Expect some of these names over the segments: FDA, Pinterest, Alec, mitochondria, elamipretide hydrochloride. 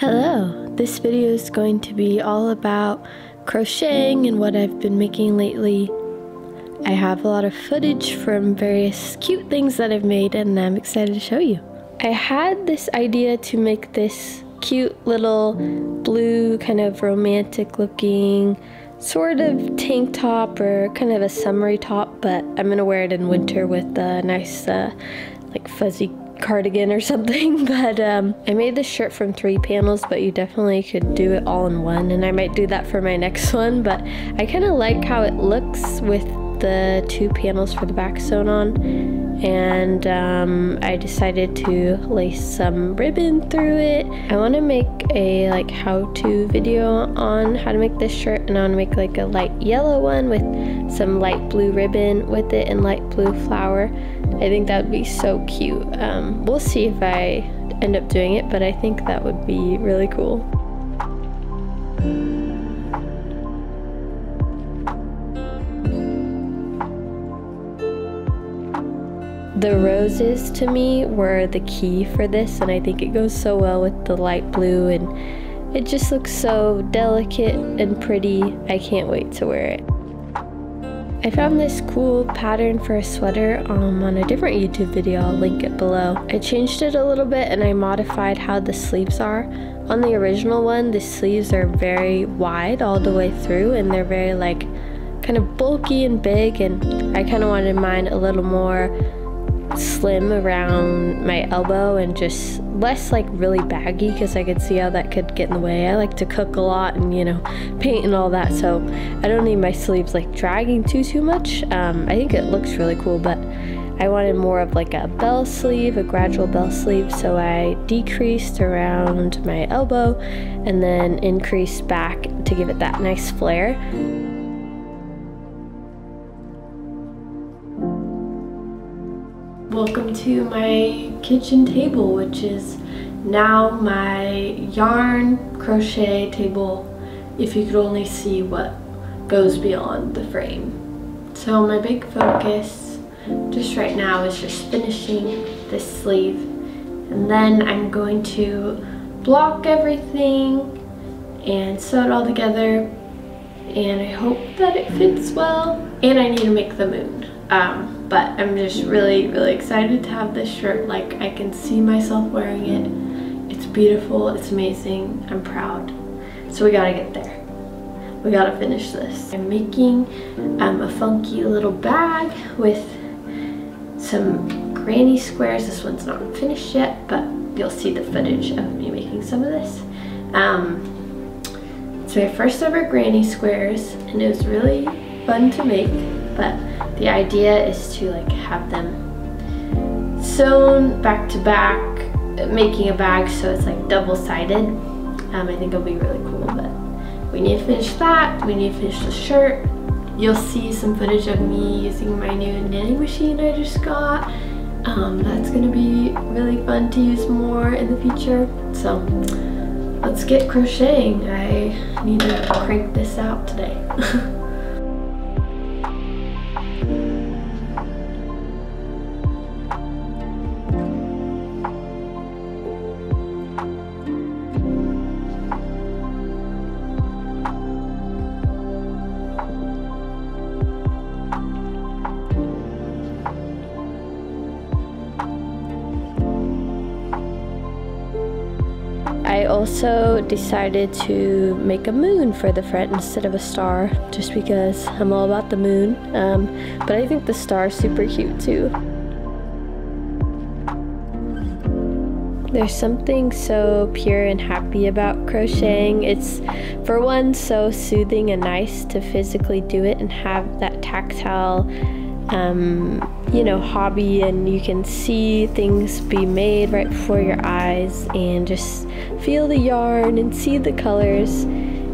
Hello! This video is going to be all about crocheting and what I've been making lately. I have a lot of footage from various cute things that I've made and I'm excited to show you. I had this idea to make this cute little blue kind of romantic looking sort of tank top or kind of a summery top, but I'm going to wear it in winter with a nice like fuzzy cardigan or something, but I made this shirt from 3 panels, but you definitely could do it all in one, and I might do that for my next one, but I kind of like how it looks with the 2 panels for the back sewn on, and I decided to lace some ribbon through it. I want to make a like how-to video on how to make this shirt, and I want to make like a light yellow one with some light blue ribbon with it and light blue flower. I think that would be so cute. We'll see if I end up doing it, but I think that would be really cool. The roses to me were the key for this, and I think it goes so well with the light blue, and it just looks so delicate and pretty. I can't wait to wear it. I found this cool pattern for a sweater on a different YouTube video, I'll link it below. I changed it a little bit and I modified how the sleeves are. On the original one, the sleeves are very wide all the way through and they're very like kind of bulky and big, and I kind of wanted mine a little more slim around my elbow and just less like really baggy, because I could see how that could get in the way. I like to cook a lot and, you know, paint and all that, so I don't need my sleeves like dragging too much. I think it looks really cool, but I wanted more of like a bell sleeve, a gradual bell sleeve, so I decreased around my elbow and then increased back to give it that nice flare. Welcome to my kitchen table, which is now my yarn crochet table, if you could only see what goes beyond the frame. So my big focus just right now is just finishing this sleeve, and then I'm going to block everything and sew it all together, and I hope that it fits well. And I need to make the moon. But I'm just really excited to have this shirt. Like, I can see myself wearing it. It's beautiful, it's amazing, I'm proud. So we gotta get there. We gotta finish this. I'm making a funky little bag with some granny squares. This one's not finished yet, but you'll see the footage of me making some of this. It's my first ever granny squares, and it was really fun to make, but the idea is to like have them sewn back to back, making a bag so it's like double-sided. I think it'll be really cool, but we need to finish that. We need to finish the shirt. You'll see some footage of me using my new knitting machine I just got. That's gonna be really fun to use more in the future. So let's get crocheting. I need to crank this out today. I also decided to make a moon for the front instead of a star, just because I'm all about the moon, but I think the star is super cute too. There's something so pure and happy about crocheting. It's, for one, so soothing and nice to physically do it and have that tactile you know, hobby, and you can see things be made right before your eyes and just feel the yarn and see the colors.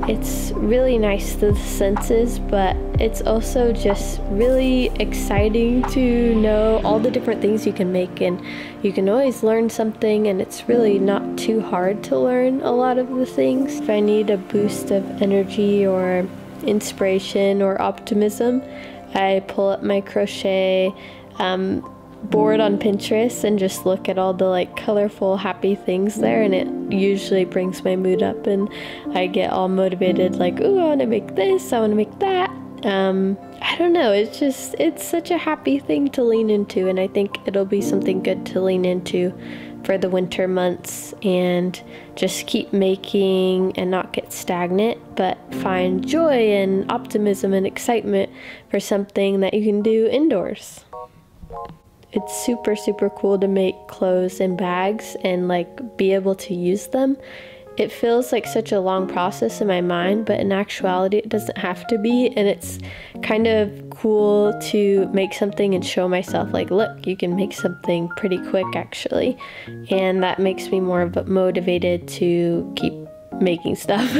It's really nice to the senses, but it's also just really exciting to know all the different things you can make, and you can always learn something, and it's really not too hard to learn a lot of the things. If I need a boost of energy or inspiration or optimism, I pull up my crochet board on Pinterest and just look at all the like colorful happy things there, and it usually brings my mood up and I get all motivated like, ooh, I want to make this, I want to make that. I don't know, it's such a happy thing to lean into, and I think it'll be something good to lean into for the winter months and just keep making and not get stagnant, but find joy and optimism and excitement for something that you can do indoors. It's super cool to make clothes and bags and like be able to use them. It feels like such a long process in my mind, but in actuality it doesn't have to be, and it's kind of cool to make something and show myself like, look, you can make something pretty quick actually, and that makes me more motivated to keep making stuff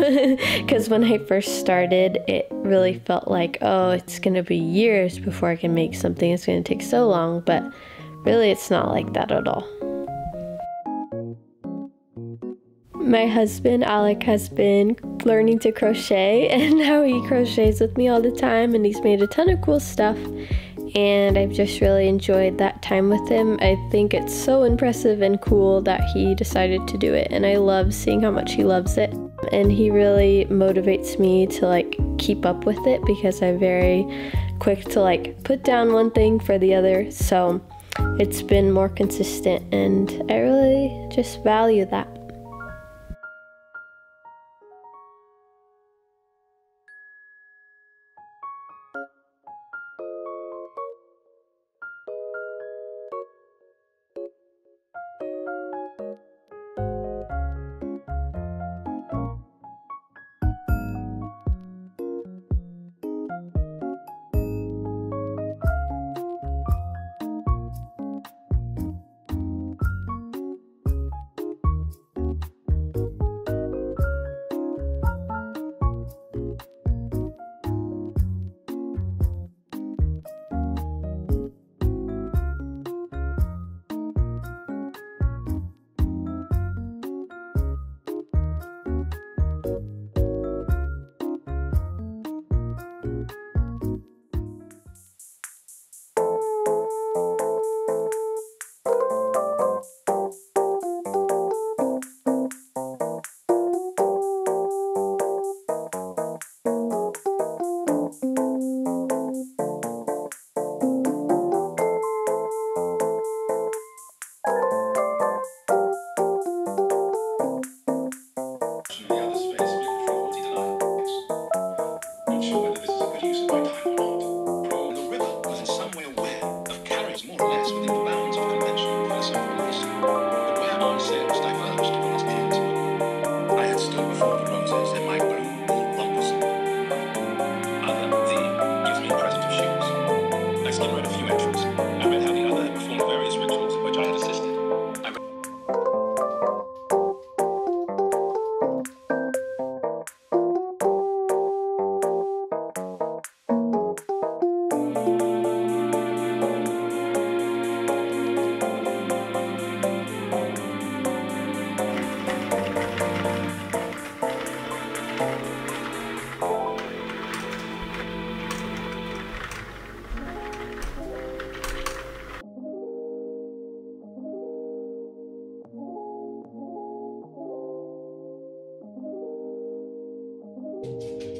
because when I first started it really felt like, oh, it's gonna be years before I can make something, it's gonna take so long, but really it's not like that at all. My husband, Alec, has been learning to crochet, and now he crochets with me all the time, and he's made a ton of cool stuff, and I've just really enjoyed that time with him. I think it's so impressive and cool that he decided to do it, and I love seeing how much he loves it, and he really motivates me to like keep up with it because I'm very quick to like put down one thing for the other, so it's been more consistent and I really just value that.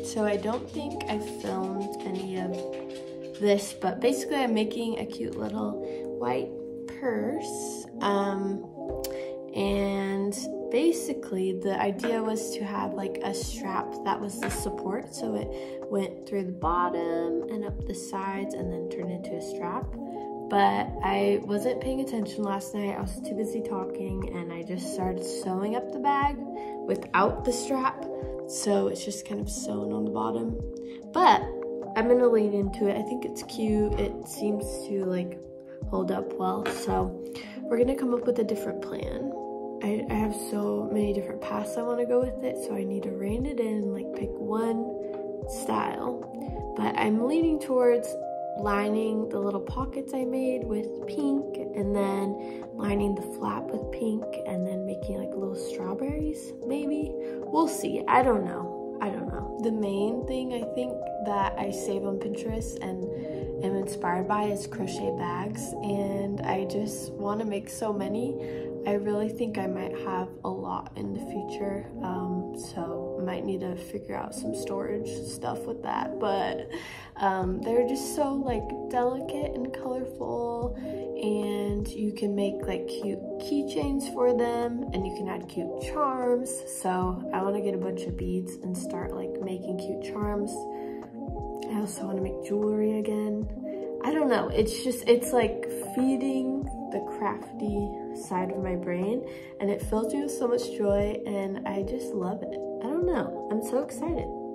So I don't think I filmed any of this, but basically I'm making a cute little white purse. And basically the idea was to have like a strap that was the support. So it went through the bottom and up the sides and then turned into a strap. But I wasn't paying attention last night. I was too busy talking and I just started sewing up the bag without the strap. So it's just kind of sewn on the bottom, but I'm gonna lean into it. I think it's cute. It seems to like hold up well, so we're gonna come up with a different plan. I have so many different paths I want to go with it, so I need to rein it in, like pick one style, but I'm leaning towards lining the little pockets I made with pink and then lining the flap with pink and then making like little strawberries, maybe. We'll see. I don't know. the main thing I think that I save on Pinterest and am inspired by is crochet bags, and I just want to make so many. I really think I might have a lot in the future, so might need to figure out some storage stuff with that, but they're just so like delicate and colorful, and you can make like cute keychains for them, and you can add cute charms. So I want to get a bunch of beads and start like making cute charms. I also want to make jewelry again. I don't know, it's just, it's like feeding the crafty side of my brain, and it fills me with so much joy, and I just love it. I don't know, I'm so excited.